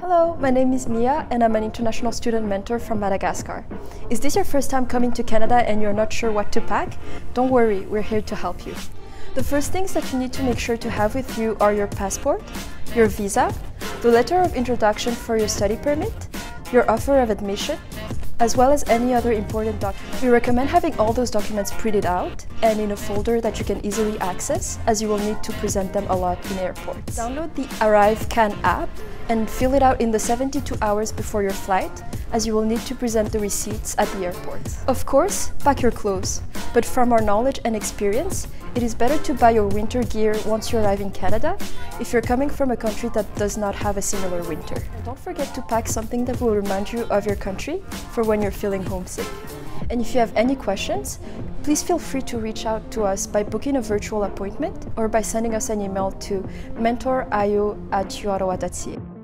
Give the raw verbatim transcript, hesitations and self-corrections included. Hello, my name is Mia and I'm an international student mentor from Madagascar. Is this your first time coming to Canada and you're not sure what to pack? Don't worry, we're here to help you. The first things that you need to make sure to have with you are your passport, your visa, the letter of introduction for your study permit, your offer of admission, as well as any other important document. We recommend having all those documents printed out and in a folder that you can easily access, as you will need to present them a lot in airports. Download the ArriveCAN app and fill it out in the seventy-two hours before your flight, as you will need to present the receipts at the airport. Of course, pack your clothes, but from our knowledge and experience, it is better to buy your winter gear once you arrive in Canada if you're coming from a country that does not have a similar winter. And don't forget to pack something that will remind you of your country for when you're feeling homesick. And if you have any questions, please feel free to reach out to us by booking a virtual appointment or by sending us an email to mentorio at uottawa dot c a.